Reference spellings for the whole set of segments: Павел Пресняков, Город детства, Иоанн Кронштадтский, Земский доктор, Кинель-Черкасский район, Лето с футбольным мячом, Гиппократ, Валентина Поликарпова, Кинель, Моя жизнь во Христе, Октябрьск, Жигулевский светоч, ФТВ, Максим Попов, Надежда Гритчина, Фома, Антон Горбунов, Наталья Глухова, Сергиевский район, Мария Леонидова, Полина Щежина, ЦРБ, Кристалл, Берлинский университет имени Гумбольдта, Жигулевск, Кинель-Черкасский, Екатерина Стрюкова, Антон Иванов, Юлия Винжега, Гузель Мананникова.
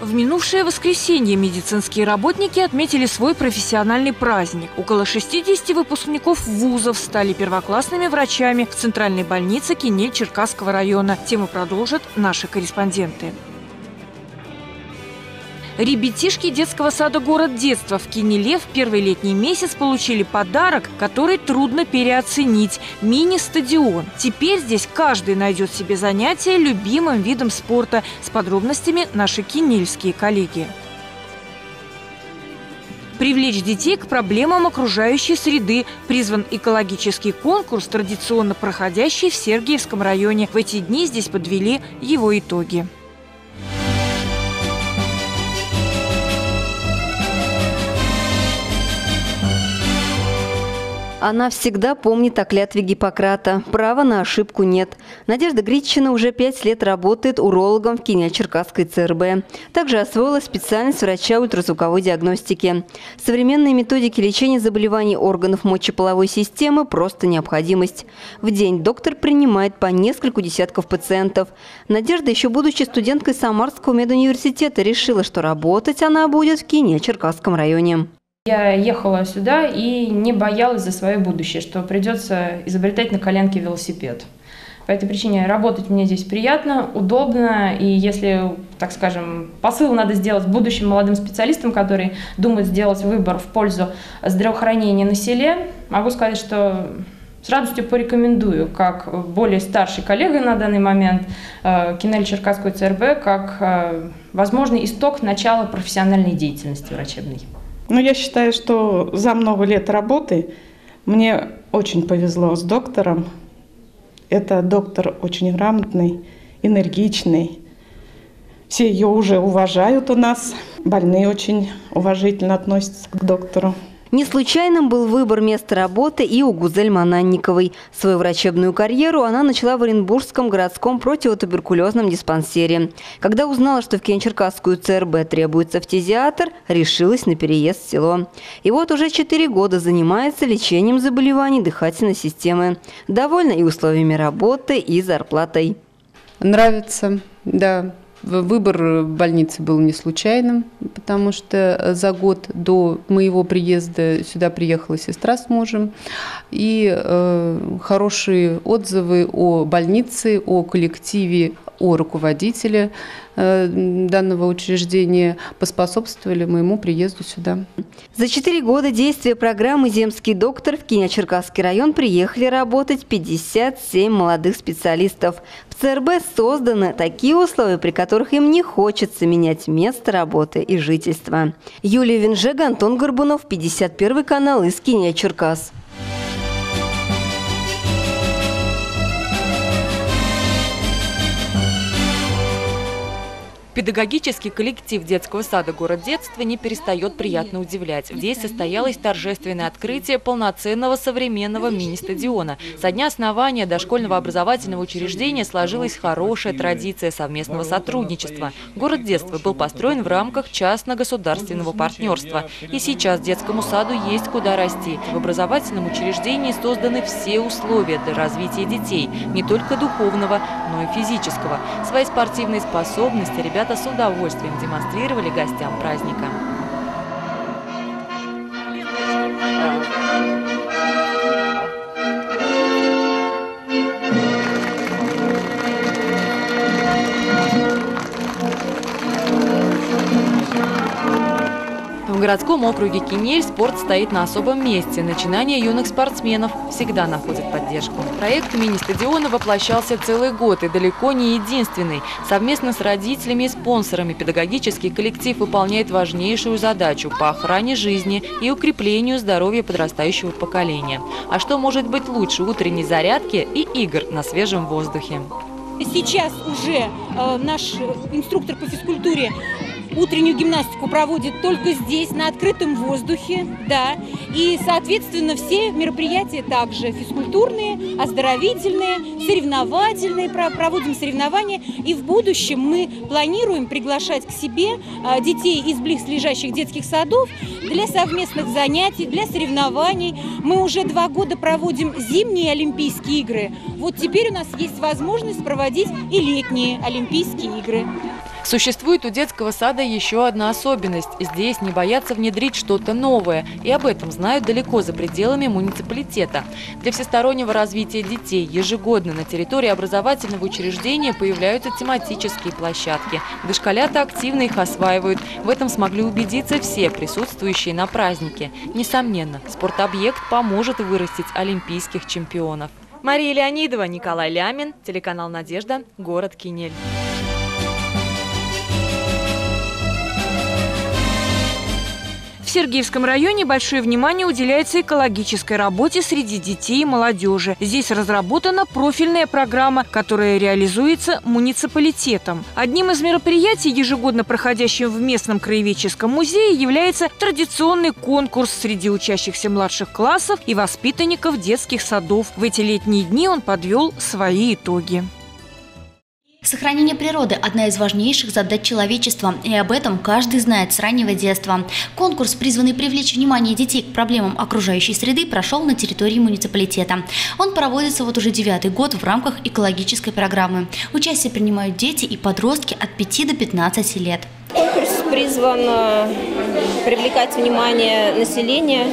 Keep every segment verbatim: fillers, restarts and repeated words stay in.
В минувшее воскресенье медицинские работники отметили свой профессиональный праздник. Около шестидесяти выпускников вузов стали первоклассными врачами в центральной больнице Кинель-Черкасского района. Тему продолжат наши корреспонденты. Ребятишки детского сада «Город детства» в Кинеле в первый летний месяц получили подарок, который трудно переоценить – мини-стадион. Теперь здесь каждый найдет себе занятие любимым видом спорта. С подробностями наши кинельские коллеги. Привлечь детей к проблемам окружающей среды призван экологический конкурс, традиционно проходящий в Сергиевском районе. В эти дни здесь подвели его итоги. Она всегда помнит о клятве Гиппократа. Права на ошибку нет. Надежда Гритчина уже пять лет работает урологом в Кинель-Черкасской ЦРБ. Также освоила специальность врача ультразвуковой диагностики. Современные методики лечения заболеваний органов мочеполовой системы – просто необходимость. В день доктор принимает по нескольку десятков пациентов. Надежда, еще будучи студенткой Самарского медуниверситета, решила, что работать она будет в Кинель-Черкасском районе. Я ехала сюда и не боялась за свое будущее, что придется изобретать на коленке велосипед. По этой причине работать мне здесь приятно, удобно, и если, так скажем, посыл надо сделать будущим молодым специалистам, которые думают сделать выбор в пользу здравоохранения на селе, могу сказать, что с радостью порекомендую, как более старший коллега на данный момент, Кинель-Черкасскую ЦРБ, как возможный исток начала профессиональной деятельности врачебной. Ну, я считаю, что за много лет работы мне очень повезло с доктором. Это доктор очень грамотный, энергичный. Все ее уже уважают у нас. Больные очень уважительно относятся к доктору. Не случайным был выбор места работы и у Гузель Мананниковой. Свою врачебную карьеру она начала в Оренбургском городском противотуберкулезном диспансере. Когда узнала, что в Кинель-Черкасскую ЦРБ требуется фтизиатр, решилась на переезд в село. И вот уже четыре года занимается лечением заболеваний дыхательной системы. Довольна и условиями работы, и зарплатой. Нравится, да. Выбор больницы был не случайным, потому что за год до моего приезда сюда приехала сестра с мужем. И э, хорошие отзывы о больнице, о коллективе, о руководителе э, данного учреждения поспособствовали моему приезду сюда. За четыре года действия программы «Земский доктор» в Кинель-Черкасский район приехали работать пятьдесят семь молодых специалистов. В ЦРБ созданы такие условия, при которых им не хочется менять место работы и жительства. Юлия Винжега, Антон Горбунов, пятьдесят первый канал из Кинель-Черкас. Педагогический коллектив детского сада «Город детства» не перестает приятно удивлять. Здесь состоялось торжественное открытие полноценного современного мини-стадиона. Со дня основания дошкольного образовательного учреждения сложилась хорошая традиция совместного сотрудничества. «Город детства» был построен в рамках частно-государственного партнерства. И сейчас детскому саду есть куда расти. В образовательном учреждении созданы все условия для развития детей, не только духовного, но и физического. Свои спортивные способности ребята с удовольствием демонстрировали гостям праздника. В городском округе Кинель спорт стоит на особом месте. Начинания юных спортсменов всегда находят поддержку. Проект мини-стадиона воплощался целый год и далеко не единственный. Совместно с родителями и спонсорами педагогический коллектив выполняет важнейшую задачу по охране жизни и укреплению здоровья подрастающего поколения. А что может быть лучше утренней зарядки и игр на свежем воздухе? Сейчас уже э, наш инструктор по физкультуре утреннюю гимнастику проводит только здесь, на открытом воздухе, да. И, соответственно, все мероприятия также физкультурные, оздоровительные, соревновательные, проводим соревнования. И в будущем мы планируем приглашать к себе детей из близлежащих детских садов для совместных занятий, для соревнований. Мы уже два года проводим зимние Олимпийские игры. Вот теперь у нас есть возможность проводить и летние Олимпийские игры. Существует у детского сада еще одна особенность. Здесь не боятся внедрить что-то новое, и об этом знают далеко за пределами муниципалитета. Для всестороннего развития детей ежегодно на территории образовательного учреждения появляются тематические площадки. Дошколята активно их осваивают. В этом смогли убедиться все присутствующие на празднике. Несомненно, спортобъект поможет вырастить олимпийских чемпионов. Мария Леонидова, Николай Лямин, телеканал «Надежда», город Кинель. В Сергиевском районе большое внимание уделяется экологической работе среди детей и молодежи. Здесь разработана профильная программа, которая реализуется муниципалитетом. Одним из мероприятий, ежегодно проходящим в местном краеведческом музее, является традиционный конкурс среди учащихся младших классов и воспитанников детских садов. В эти летние дни он подвел свои итоги. Сохранение природы – одна из важнейших задач человечества, и об этом каждый знает с раннего детства. Конкурс, призванный привлечь внимание детей к проблемам окружающей среды, прошел на территории муниципалитета. Он проводится вот уже девятый год в рамках экологической программы. Участие принимают дети и подростки от пяти до пятнадцати лет. Конкурс призван привлекать внимание населения,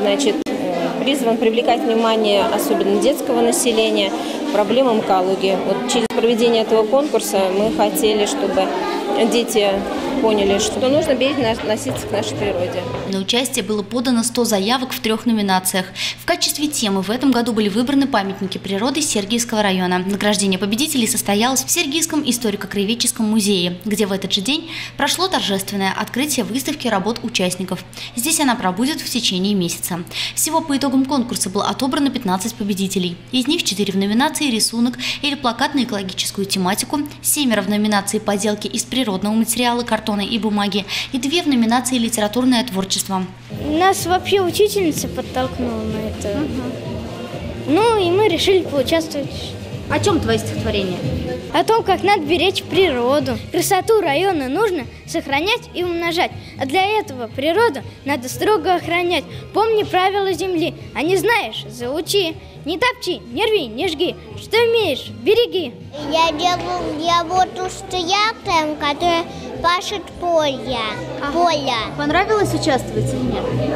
значит, призван привлекать внимание особенно детского населения к проблемам экологии. Вот через проведение этого конкурса мы хотели, чтобы дети поняли, что нужно бережно относиться к нашей природе. На участие было подано сто заявок в трех номинациях. В качестве темы в этом году были выбраны памятники природы Сергиевского района. Награждение победителей состоялось в Сергиевском историко-краеведческом музее, где в этот же день прошло торжественное открытие выставки работ участников. Здесь она пробудет в течение месяца. Всего по итогам конкурса было отобрано пятнадцать победителей. Из них четыре в номинации «Рисунок» или «Плакат на экологическую тематику», семеро в номинации «Поделки из природного материала, картона и бумаги» и две в номинации «Литературное творчество». Нас вообще учительница подтолкнула на это. Угу. Ну и мы решили поучаствовать. О чем твое стихотворение? О том, как надо беречь природу. Красоту района нужно сохранять и умножать. А для этого природу надо строго охранять. Помни правила земли, а не знаешь, заучи. Не топчи, не рви, не жги. Что умеешь, береги. Я делал я вот устоял, который пашет поле. Ага. Поля. Понравилось участвовать или нет?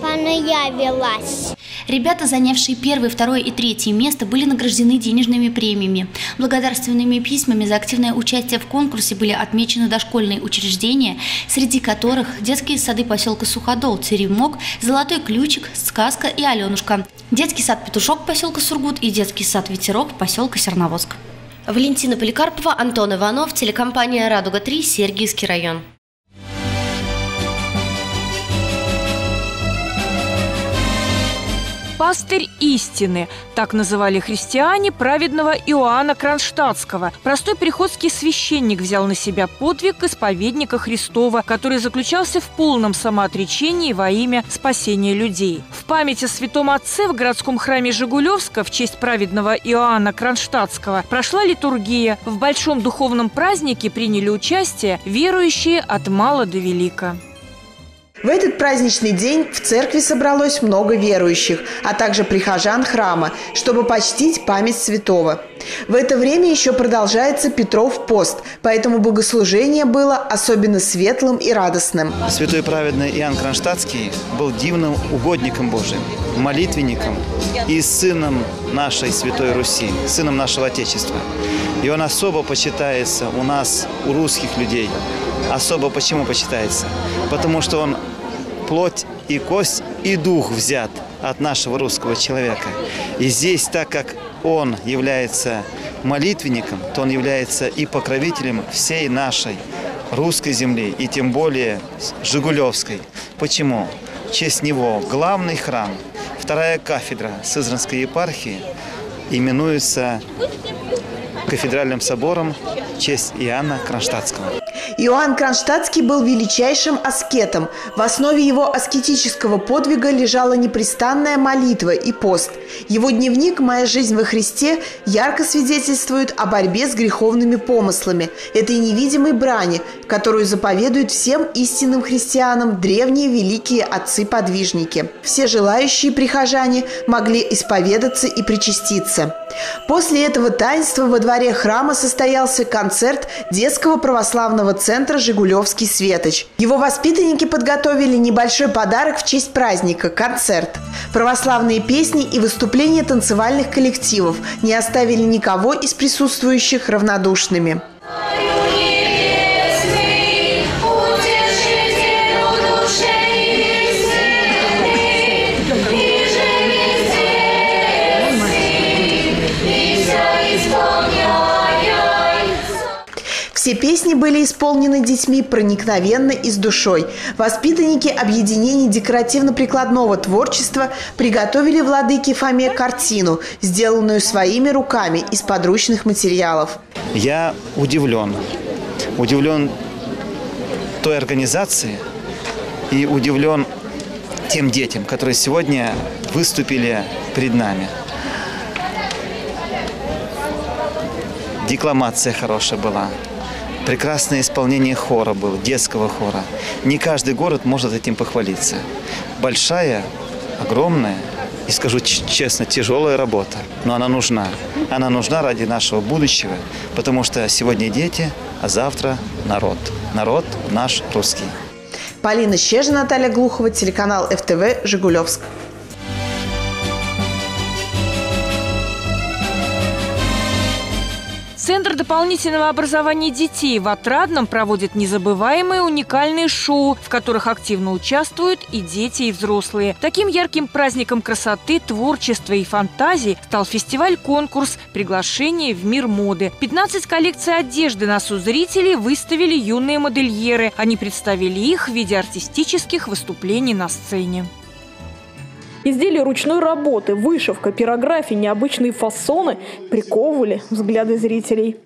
Понравилось. Ребята, занявшие первое, второе и третье место, были награждены денежными премиями. Благодарственными письмами за активное участие в конкурсе были отмечены дошкольные учреждения, среди которых детские сады поселка Суходол, Теремок, Золотой Ключик, Сказка и Аленушка, детский сад Петушок поселка Сургут и детский сад Ветерок поселка Серноводск. Валентина Поликарпова, Антон Иванов, телекомпания «Радуга-три», Сергиевский район. «Пастырь истины» – так называли христиане праведного Иоанна Кронштадтского. Простой приходский священник взял на себя подвиг исповедника Христова, который заключался в полном самоотречении во имя спасения людей. В память о святом отце в городском храме Жигулевска в честь праведного Иоанна Кронштадтского прошла литургия. В большом духовном празднике приняли участие верующие от мала до велика. В этот праздничный день в церкви собралось много верующих, а также прихожан храма, чтобы почтить память святого. В это время еще продолжается Петров пост, поэтому богослужение было особенно светлым и радостным. Святой праведный Иоанн Кронштадтский был дивным угодником Божиим, молитвенником и сыном нашей Святой Руси, сыном нашего Отечества. И он особо почитается у нас, у русских людей. Особо почему почитается? Потому что он плоть и кость и дух взят от нашего русского человека. И здесь, так как он является молитвенником, то он является и покровителем всей нашей русской земли, и тем более Жигулевской. Почему? В честь него главный храм, вторая кафедра Сызранской епархии именуется Кафедральным собором в честь Иоанна Кронштадтского. Иоанн Кронштадтский был величайшим аскетом. В основе его аскетического подвига лежала непрестанная молитва и пост. Его дневник «Моя жизнь во Христе» ярко свидетельствует о борьбе с греховными помыслами, этой невидимой брани, которую заповедуют всем истинным христианам древние великие отцы-подвижники. Все желающие прихожане могли исповедаться и причаститься. После этого таинства во дворе храма состоялся концерт детского православного центра «Жигулевский светоч». Его воспитанники подготовили небольшой подарок в честь праздника – концерт. Православные песни и выступления танцевальных коллективов не оставили никого из присутствующих равнодушными. Все песни были исполнены детьми проникновенно и с душой. Воспитанники объединений декоративно-прикладного творчества приготовили владыке Фоме картину, сделанную своими руками из подручных материалов. Я удивлен. Удивлен той организации и удивлен тем детям, которые сегодня выступили перед нами. Декламация хорошая была. Прекрасное исполнение хора было, детского хора. Не каждый город может этим похвалиться. Большая, огромная и, скажу честно, тяжелая работа. Но она нужна. Она нужна ради нашего будущего, потому что сегодня дети, а завтра народ. Народ наш русский. Полина Щежина, Наталья Глухова, телеканал ФТВ, Жигулевск. Центр дополнительного образования детей в Отрадном проводит незабываемые уникальные шоу, в которых активно участвуют и дети, и взрослые. Таким ярким праздником красоты, творчества и фантазии стал фестиваль-конкурс «Приглашение в мир моды». пятнадцать коллекций одежды на суд зрителей выставили юные модельеры. Они представили их в виде артистических выступлений на сцене. Изделия ручной работы, вышивка, пирография, необычные фасоны приковывали взгляды зрителей.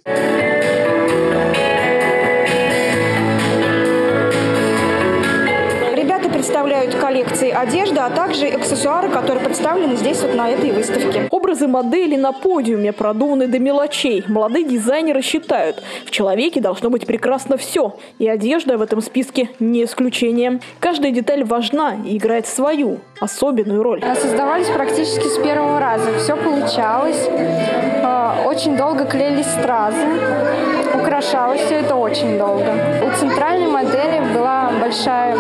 Ребята представляют коллекции одежды, а также аксессуары, которые представлены здесь вот на этой выставке. Образы моделей на подиуме продуманы до мелочей. Молодые дизайнеры считают, в человеке должно быть прекрасно все. И одежда в этом списке не исключение. Каждая деталь важна и играет свою особенную роль. Создавались практически с первого раза. Все получалось. Очень долго клеились стразы. Украшалось все это очень долго. У центральной модели была большая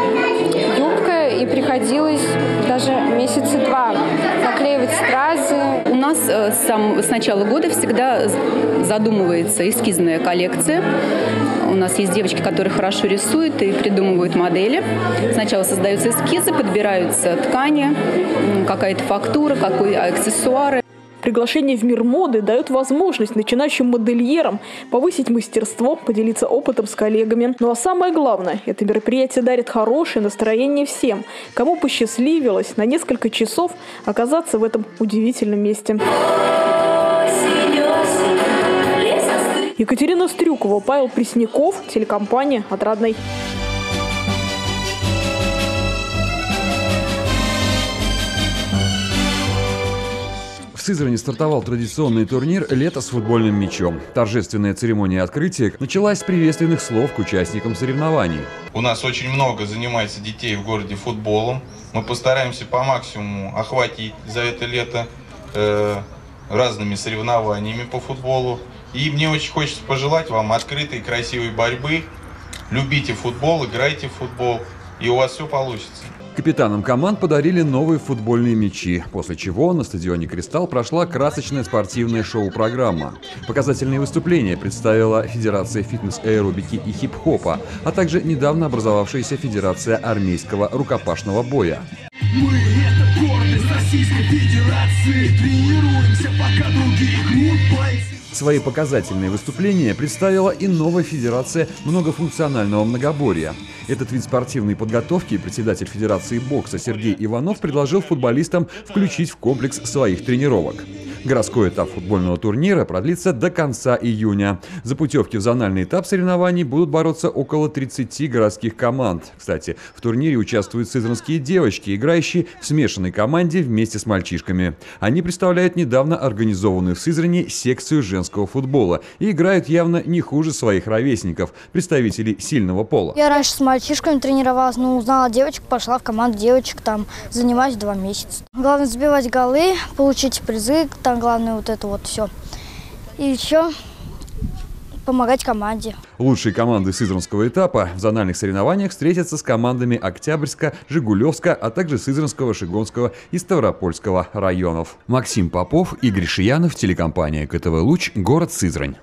юбка, и приходилось даже месяца два наклеивать стразы. У нас сам, с начала года всегда задумывается эскизная коллекция. У нас есть девочки, которые хорошо рисуют и придумывают модели. Сначала создаются эскизы, подбираются ткани, какая-то фактура, какие-то аксессуары. Приглашение в мир моды дает возможность начинающим модельерам повысить мастерство, поделиться опытом с коллегами. Ну а самое главное, это мероприятие дарит хорошее настроение всем, кому посчастливилось на несколько часов оказаться в этом удивительном месте. Екатерина Стрюкова, Павел Пресняков, телекомпания «Отрадный». В Сызрани стартовал традиционный турнир «Лето с футбольным мячом». Торжественная церемония открытия началась с приветственных слов к участникам соревнований. У нас очень много занимается детей в городе футболом. Мы постараемся по максимуму охватить за это лето э, разными соревнованиями по футболу. И мне очень хочется пожелать вам открытой, красивой борьбы. Любите футбол, играйте в футбол, и у вас все получится. Капитанам команд подарили новые футбольные мячи, после чего на стадионе «Кристалл» прошла красочная спортивная шоу-программа. Показательные выступления представила Федерация фитнес-аэробики и хип-хопа, а также недавно образовавшаяся Федерация армейского рукопашного боя. Мы – это гордость Российской Федерации, тренируемся, пока другие гнут бойцы. Свои показательные выступления представила и новая федерация многофункционального многоборья. Этот вид спортивной подготовки председатель Федерации бокса Сергей Иванов предложил футболистам включить в комплекс своих тренировок. Городской этап футбольного турнира продлится до конца июня. За путевки в зональный этап соревнований будут бороться около тридцати городских команд. Кстати, в турнире участвуют сызранские девочки, играющие в смешанной команде вместе с мальчишками. Они представляют недавно организованную в Сызрани секцию женского футбола и играют явно не хуже своих ровесников, представителей сильного пола. Я раньше с мальчишками тренировалась, но узнала девочек, пошла в команду девочек, там занимаюсь два месяца. Главное забивать голы, получить призы, там главное вот это вот все. И еще помогать команде. Лучшие команды сызранского этапа в зональных соревнованиях встретятся с командами Октябрьска, Жигулевска, а также Сызранского, Шигонского и Ставропольского районов. Максим Попов, Игорь Гришиянов, телекомпания КТВ «Луч», город Сызрань.